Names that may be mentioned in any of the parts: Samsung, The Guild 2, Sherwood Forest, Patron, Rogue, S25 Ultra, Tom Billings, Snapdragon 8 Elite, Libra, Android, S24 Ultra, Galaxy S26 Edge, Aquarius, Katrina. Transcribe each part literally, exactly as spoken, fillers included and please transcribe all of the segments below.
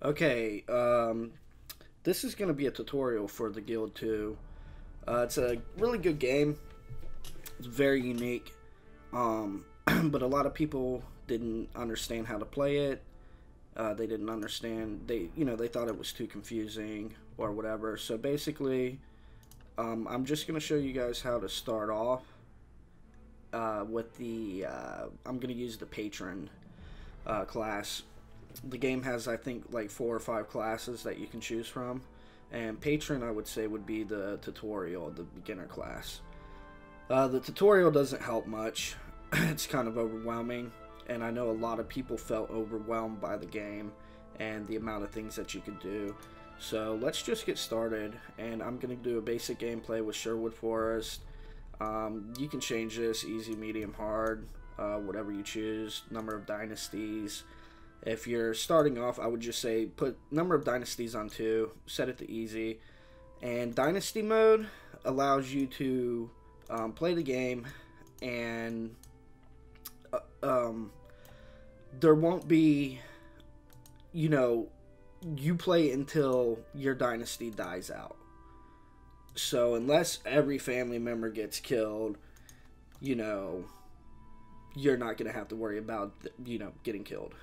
Okay, um, this is going to be a tutorial for the Guild two. Uh, it's a really good game. It's very unique, um, but a lot of people didn't understand how to play it. Uh, they didn't understand, they, you know, they thought it was too confusing or whatever. So basically, um, I'm just going to show you guys how to start off uh, with the, uh, I'm going to use the Patron uh, class. The game has, I think, like four or five classes that you can choose from. And Patron, I would say, would be the tutorial, the beginner class. Uh, the tutorial doesn't help much. It's kind of overwhelming. And I know a lot of people felt overwhelmed by the game and the amount of things that you could do. So let's just get started, and I'm going to do a basic gameplay with Sherwood Forest. Um, you can change this, easy, medium, hard, uh, whatever you choose, number of dynasties. If you're starting off, I would just say put number of dynasties on two, set it to easy. And dynasty mode allows you to um, play the game, and uh, um, there won't be, you know, you play until your dynasty dies out. So unless every family member gets killed, you know, you're not going to have to worry about, you know, getting killed.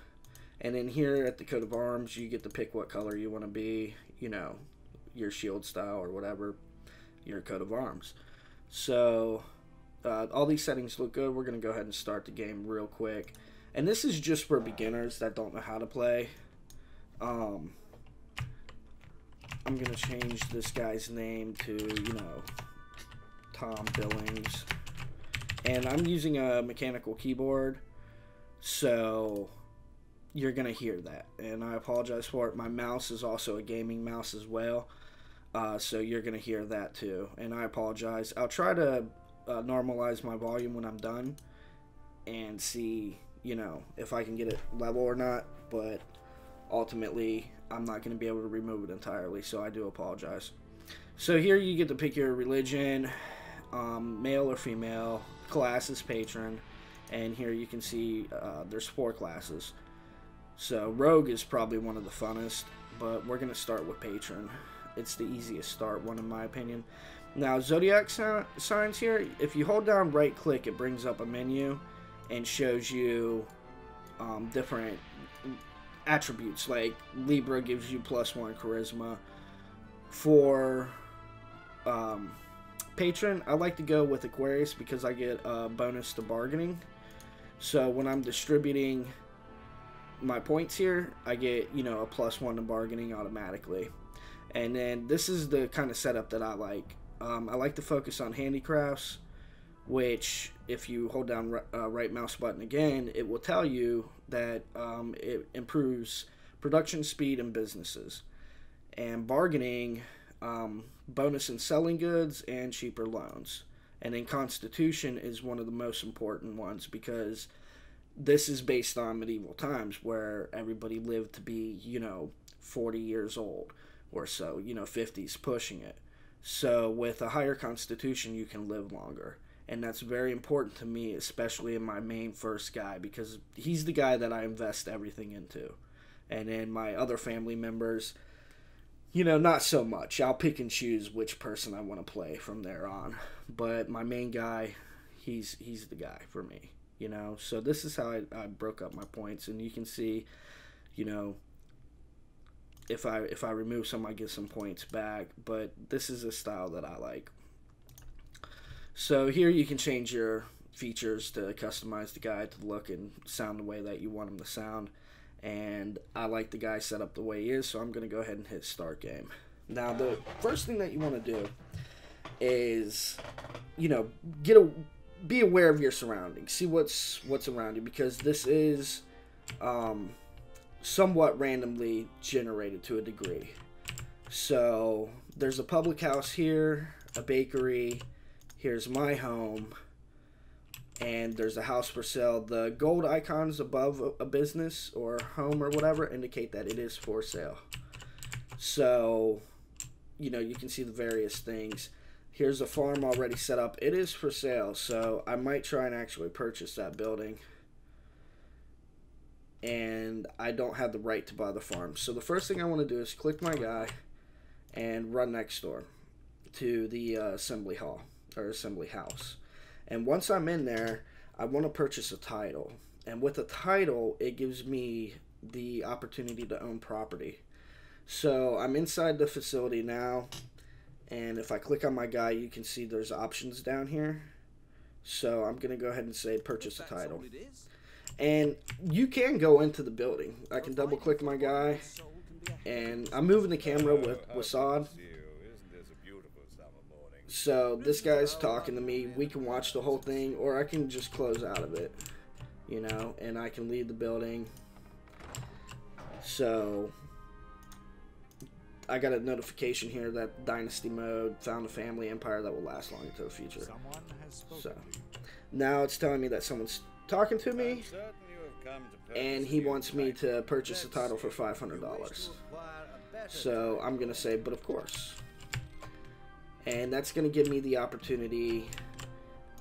And in here at the coat of arms, you get to pick what color you want to be, you know, your shield style or whatever, your coat of arms. So uh, all these settings look good. We're going to go ahead and start the game real quick. And this is just for beginners that don't know how to play. Um, I'm gonna change this guy's name to, you know, Tom Billings, and I'm using a mechanical keyboard, so you're gonna hear that, and I apologize for it. My mouse is also a gaming mouse as well, uh, so you're gonna hear that too, and I apologize. I'll try to uh, normalize my volume when I'm done and see, you know, if I can get it level or not, but ultimately I'm not going to be able to remove it entirely, so I do apologize. So here you get to pick your religion, um, male or female, class is patron, and here you can see uh, there's four classes. So Rogue is probably one of the funnest, but we're going to start with patron. It's the easiest start one in my opinion. Now zodiac signs here, if you hold down right click, it brings up a menu and shows you um, different attributes. Like Libra gives you plus one charisma. For um, patron, I like to go with Aquarius because I get a bonus to bargaining, so when I'm distributing my points here, I get, you know, a plus one to bargaining automatically. And then this is the kind of setup that I like. um, I like to focus on handicrafts, which if you hold down uh, right mouse button again, it will tell you that um, it improves production speed in businesses. And bargaining, um, bonus in selling goods and cheaper loans. And then constitution is one of the most important ones, because this is based on medieval times where everybody lived to be, you know, forty years old or so, you know, fifties pushing it. So with a higher constitution, you can live longer. And that's very important to me, especially in my main first guy, because he's the guy that I invest everything into. And then my other family members, you know, not so much. I'll pick and choose which person I want to play from there on. But my main guy, he's he's the guy for me, you know. So this is how I, I broke up my points. And you can see, you know, if I, if I remove some, I get some points back. But this is a style that I like. So here you can change your features to customize the guy to look and sound the way that you want him to sound. And I like the guy set up the way he is, so I'm going to go ahead and hit start game. Now the first thing that you want to do is, you know, get a, be aware of your surroundings. See what's what's around you, because this is um, somewhat randomly generated to a degree. So there's a public house here, a bakery. Here's my home, and there's a house for sale. The gold icons above a business or home or whatever indicate that it is for sale. So, you know, you can see the various things. Here's a farm already set up. It is for sale, so I might try and actually purchase that building. and I don't have the right to buy the farm. So the first thing I want to do is click my guy and run next door to the uh, assembly hall or assembly house. And once I'm in there, I want to purchase a title. And with a title, it gives me the opportunity to own property. So I'm inside the facility now, and if I click on my guy, you can see there's options down here. So I'm going to go ahead and say purchase a title. And you can go into the building. I can double click my guy, and I'm moving the camera with Wasad. So this guy's talking to me. We can watch the whole thing, or I can just close out of it, you know, and I can leave the building. So I got a notification here that Dynasty Mode found a family empire that will last long into the future. So now it's telling me that someone's talking to me, and he wants me to purchase the title for five hundred dollars. So I'm going to say, but of course. And that's going to give me the opportunity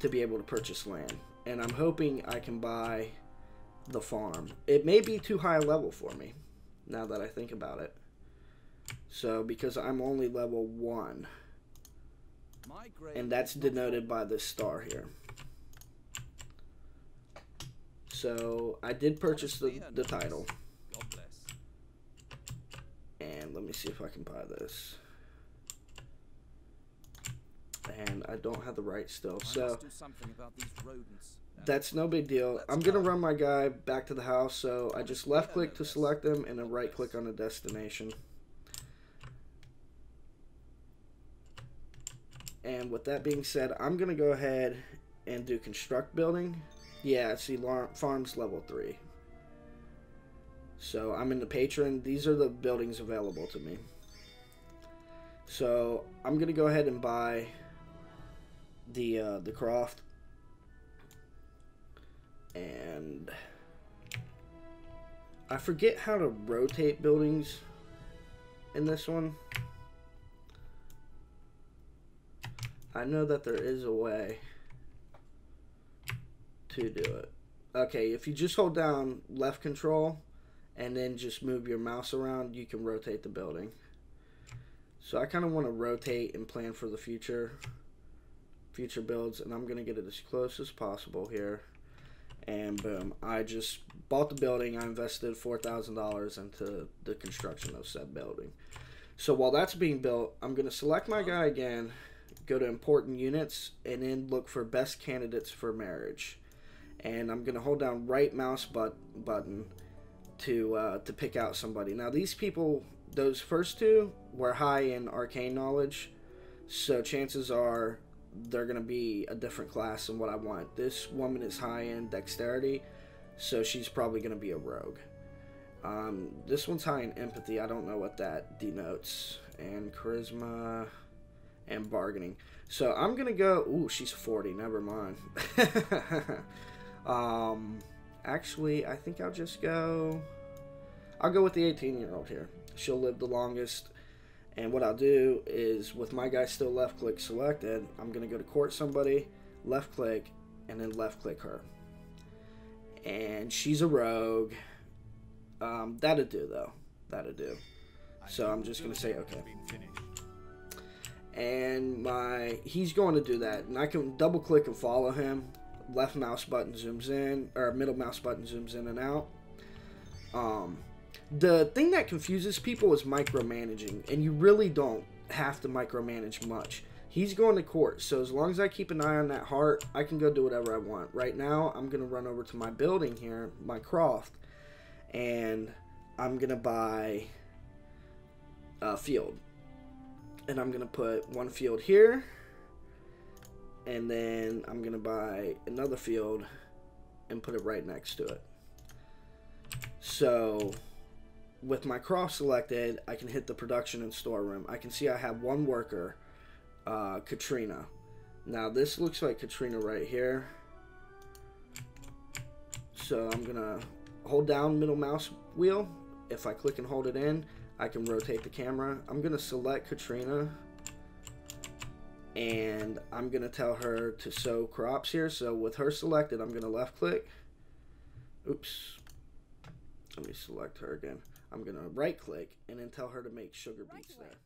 to be able to purchase land. And I'm hoping I can buy the farm. It may be too high a level for me, now that I think about it. So, because I'm only level one. And that's denoted by this star here. So, I did purchase the, the title. And let me see if I can buy this. And I don't have the right still, so that's no big deal. I'm gonna run my guy back to the house, so I just left click to select them and then right click on the destination. And with that being said, I'm gonna go ahead and do construct building. Yeah, see, farms level three. So I'm in the patron. These are the buildings available to me. So I'm gonna go ahead and buy the uh, the croft, and I forget how to rotate buildings in this one. I know that there is a way to do it. Okay, if you just hold down left control and then just move your mouse around, you can rotate the building. So I kind of want to rotate and plan for the future future builds, and I'm going to get it as close as possible here. And boom, I just bought the building. I invested four thousand dollars into the construction of said building. So while that's being built, I'm going to select my guy again, go to important units, and then look for best candidates for marriage. And I'm going to hold down right mouse but button to, uh, to pick out somebody. Now these people, those first two, were high in arcane knowledge, so chances are they're going to be a different class than what I want. This woman is high in dexterity, so she's probably going to be a rogue. Um, this one's high in empathy. I don't know what that denotes. And charisma and bargaining. So I'm going to go... Ooh, she's forty. Never mind. um, actually, I think I'll just go... I'll go with the eighteen-year-old here. She'll live the longest. And what I'll do is, with my guy still left click selected, I'm going to go to court somebody, left click, and then left click her. And she's a rogue. Um, that'll do, though. That'll do. So I'm just going to say okay. And my he's going to do that. And I can double click and follow him. Left mouse button zooms in, or middle mouse button zooms in and out. Um... The thing that confuses people is micromanaging, and you really don't have to micromanage much. He's going to court, so as long as I keep an eye on that heart, I can go do whatever I want. Right now, I'm going to run over to my building here, my croft, and I'm going to buy a field. And I'm going to put one field here, and then I'm going to buy another field and put it right next to it. So... with my cross selected, I can hit the production and storeroom. I can see I have one worker, uh, Katrina. Now, this looks like Katrina right here. So I'm going to hold down middle mouse wheel. If I click and hold it in, I can rotate the camera. I'm going to select Katrina. And I'm going to tell her to sow crops here. So with her selected, I'm going to left click. Oops. Let me select her again. I'm going to right click and then tell her to make sugar beets there.